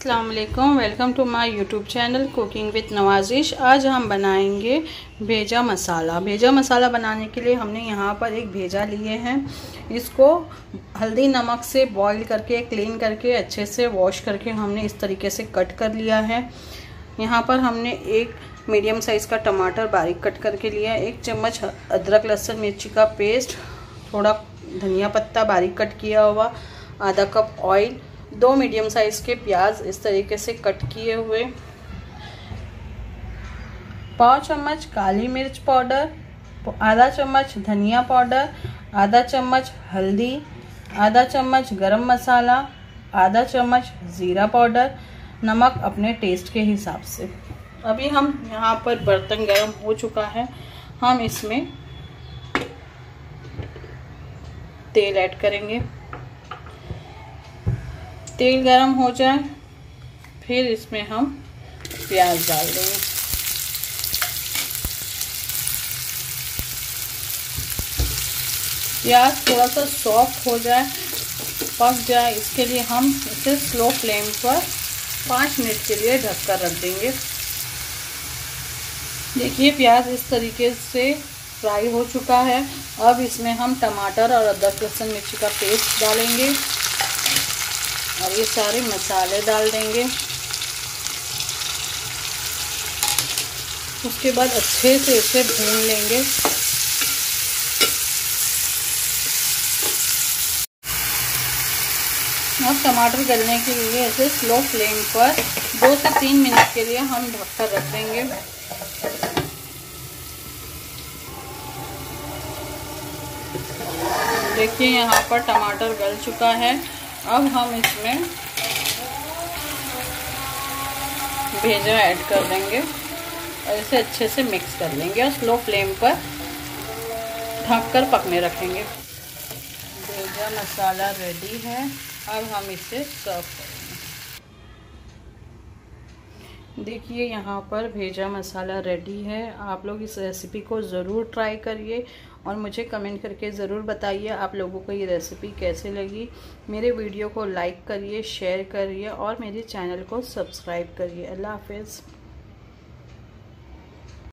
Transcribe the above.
अस्सलाम वालेकुम, welcome to my YouTube channel cooking with Nawazish. आज हम बनाएंगे भेजा मसाला। भेजा मसाला बनाने के लिए हमने यहाँ पर एक भेजा लिए हैं। इसको हल्दी नमक से बॉईल करके, क्लीन करके, अच्छे से वॉश करके हमने इस तरीके से कट कर लिया है। यहाँ पर हमने एक मीडियम साइज़ का टमाटर बारीक कट करके लिया, एक चम्मच अदरक लहसुन मिर्ची का पेस्ट, थोड़ा धनिया पत्ता बारीक कट किया हुआ, आधा कप ऑयल, दो मीडियम साइज़ के प्याज इस तरीके से कट किए हुए, पाव चम्मच काली मिर्च पाउडर, आधा चम्मच धनिया पाउडर, आधा चम्मच हल्दी, आधा चम्मच गरम मसाला, आधा चम्मच ज़ीरा पाउडर, नमक अपने टेस्ट के हिसाब से। अभी हम यहाँ पर बर्तन गर्म हो चुका है, हम इसमें तेल ऐड करेंगे। तेल गरम हो जाए फिर इसमें हम प्याज डाल देंगे। प्याज थोड़ा सा सॉफ्ट हो जाए, पक जाए, इसके लिए हम इसे स्लो फ्लेम पर 5 मिनट के लिए ढककर रख देंगे। देखिए प्याज इस तरीके से फ्राई हो चुका है। अब इसमें हम टमाटर और अदरक लहसुन मिर्ची का पेस्ट डालेंगे और ये सारे मसाले डाल देंगे। उसके बाद अच्छे से इसे भून लेंगे। अब टमाटर गलने के लिए इसे स्लो फ्लेम पर 2 से 3 मिनट के लिए हम ढककर रख देंगे। देखिए यहाँ पर टमाटर गल चुका है। अब हम इसमें भेजा ऐड कर देंगे और इसे अच्छे से मिक्स कर लेंगे और स्लो फ्लेम पर ढककर पकने रखेंगे। भेजा मसाला रेडी है, अब हम इसे सर्व करेंगे। देखिए यहाँ पर भेजा मसाला रेडी है। आप लोग इस रेसिपी को ज़रूर ट्राई करिए और मुझे कमेंट करके ज़रूर बताइए आप लोगों को ये रेसिपी कैसे लगी। मेरे वीडियो को लाइक करिए, शेयर करिए और मेरे चैनल को सब्सक्राइब करिए। अल्लाह हाफ़िज़।